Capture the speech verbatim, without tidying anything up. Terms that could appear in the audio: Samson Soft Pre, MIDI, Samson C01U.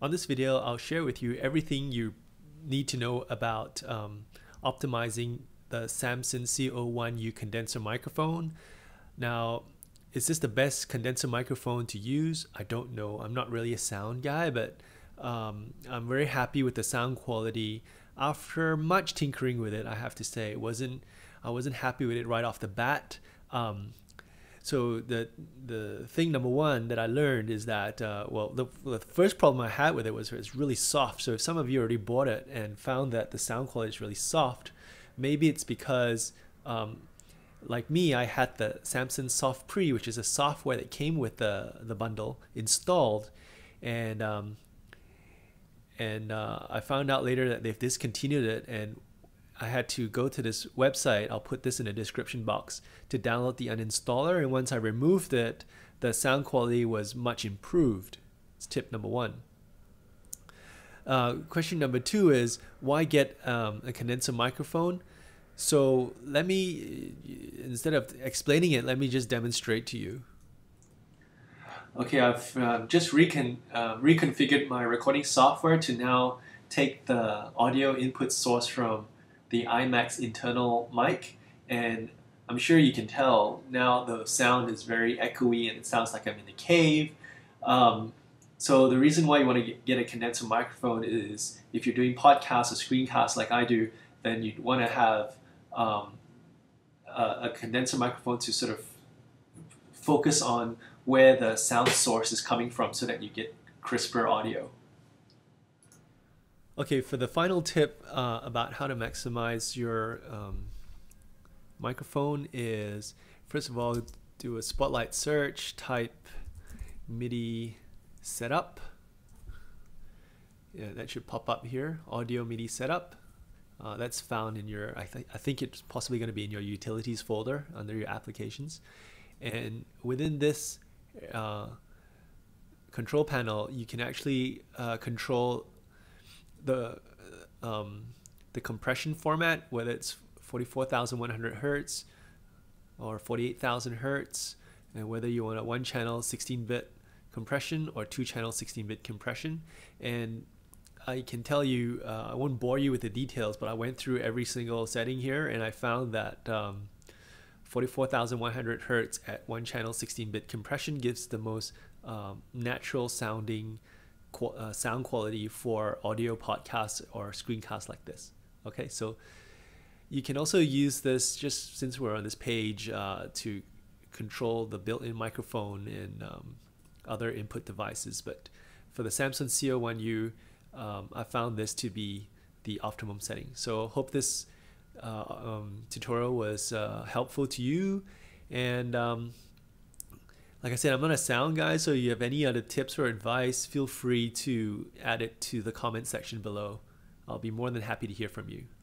On this video, I'll share with you everything you need to know about um, optimizing the Samson C zero one U condenser microphone. Now, is this the best condenser microphone to use? I don't know. I'm not really a sound guy, but um, I'm very happy with the sound quality. After much tinkering with it, I have to say, it wasn't. I wasn't happy with it right off the bat. Um, So the the thing number one that I learned is that, uh, well, the, the first problem I had with it was it's really soft. So if some of you already bought it and found that the sound quality is really soft, maybe it's because, um, like me, I had the Samson Soft Pre, which is a software that came with the, the bundle, installed. And, um, and uh, I found out later that they've discontinued it, and I had to go to this website, I'll put this in the description box, to download the uninstaller, and once I removed it, the sound quality was much improved. It's tip number one. Uh, question number two is, why get um, a condenser microphone? So let me, instead of explaining it, let me just demonstrate to you. Okay, I've uh, just recon uh, reconfigured my recording software to now take the audio input source from the iMac's internal mic, and I'm sure you can tell now the sound is very echoey and it sounds like I'm in a cave. Um, so the reason why you want to get a condenser microphone is if you're doing podcasts or screencasts like I do, then you'd want to have um, a, a condenser microphone to sort of focus on where the sound source is coming from so that you get crisper audio. Okay, for the final tip uh, about how to maximize your um, microphone is, first of all, do a spotlight search, type MIDI setup. Yeah, that should pop up here, audio MIDI setup. Uh, that's found in your, I, th I think it's possibly going to be in your utilities folder under your applications. And within this uh, control panel, you can actually uh, control the um, the compression format, whether it's forty-four thousand one hundred hertz or forty-eight thousand hertz, and whether you want a one channel sixteen bit compression or two channel sixteen bit compression. And I can tell you, uh, I won't bore you with the details, but I went through every single setting here, and I found that um, forty-four thousand one hundred hertz at one channel sixteen bit compression gives the most um, natural sounding Qu uh, sound quality for audio podcasts or screencasts like this. Okay, so you can also use this, just since we're on this page, uh, to control the built-in microphone and um, other input devices. But for the Samson C zero one U, um, I found this to be the optimum setting. So hope this uh, um, tutorial was uh, helpful to you, and um, like I said, I'm not a sound guy, so if you have any other tips or advice, feel free to add it to the comment section below. I'll be more than happy to hear from you.